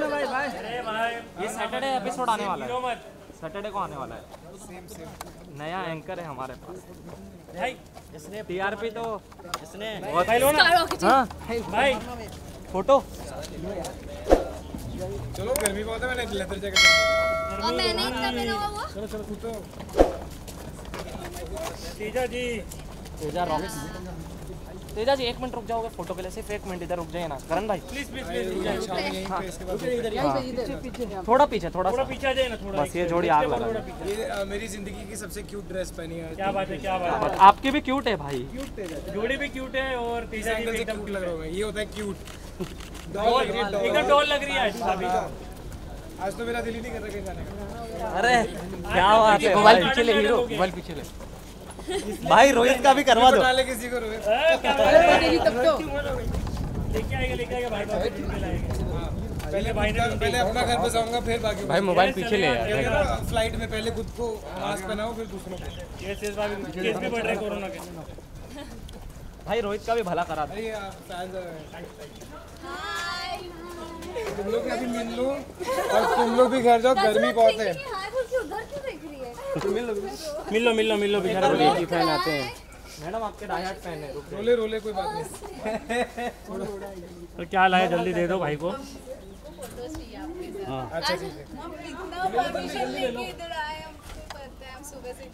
भाई ये Saturday episode आने वाला है, सैटरडे को आने वाला है। सेम नया एंकर है हमारे पास भाई, इसने टीआरपी तो इसने भाई लो ना। हां भाई फोटो चलो, गर्मी बहुत है, मैंने लेदर जैकेट और मैंने इतना पहना हुआ। चलो चलो photo Teja ji, Teja rocket, Teja ji 1 minute रुक जाओगे फोटो के लिए? सिर्फ 1 मिनट इधर रुक जाइए ना करण भाई, प्लीज प्लीज थोड़ा पीछे, थोड़ा पीछे आ जाइए ना, थोड़ा बस। ये जोड़ी आग लगा, ये मेरी जिंदगी की सबसे क्यूट ड्रेस पहनी है। क्या बात है, क्या बात है, आपकी भी क्यूट है भाई, जोड़ी भी क्यूट है और तेजा जी भी एकदम लग रहा है। ये होता है क्यूट, एकदम डॉल लग रही है। आज तो मेरा दिल ही नहीं कर रहा कहीं जाने का। अरे क्या बात है, मोबाइल पीछे ले हीरो, मोबाइल पीछे ले भाई। रोहित का भी करवा दो, डाले किसी को रोहित तब तो लेके आएगा, लेके आएगा भाई। पहले भाई ने, पहले अपना घर बसाऊंगा फिर बाकी। भाई मोबाइल पीछे ले यार, फ्लाइट में पहले खुद को मास्क पहनाओ फिर दूसरों को। केस भी बढ़ रहे कोरोना के भाई, रोहित का भी भला करा दो। तुम लोग अभी मिल लो और तुम लोग भी घर जाओ, गर्मी बहुत है। मिल लो बिचारा रोले फैन आते हैं मैडम, आपके डाई हार्ड फैन है। रोले कोई बात नहीं। तो क्या लाया, जल्दी दे दो भाई को। अच्छा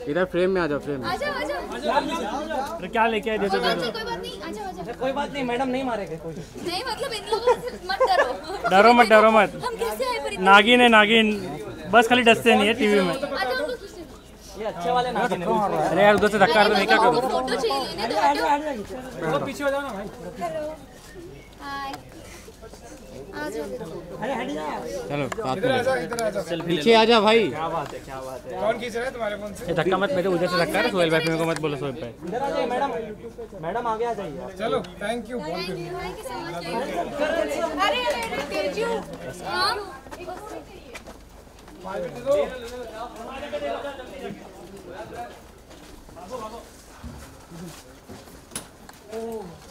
इधर फ्रेम में आ जाओ, फ्रेम में आजा। क्या लेके आए, दे दो। कोई बात नहीं मैडम, नहीं मारेंगे कोई नहीं, मतलब इन लोगों से मत डरो, डरो मत। हम कैसे आए, नागिन है नागिन, बस खाली डसते नहीं है टीवी में। ये अच्छे वाले ना देने। अरे यार उधर से धक्का दो, मैं क्या करूं, फोटो चाहिए लेने दो। वो पीछे हो जाओ ना भाई। हेलो हाय, आ जाओ। अरे हट जा, चलो साथ में इधर आ जा, पीछे आ जा भाई। क्या बात है, क्या बात है, कौन खींच रहा है तुम्हारे फोन से? ये धक्का मत, मेरे उधर से धक्का है। सोहेल भाई मेरे को मत बोलो, सोहेल भाई इधर आ जाइए। मैडम आगे आ जाइए। चलो थैंक यू, बहुत धन्यवाद। अरे अरे तेजू हम भाई, ओ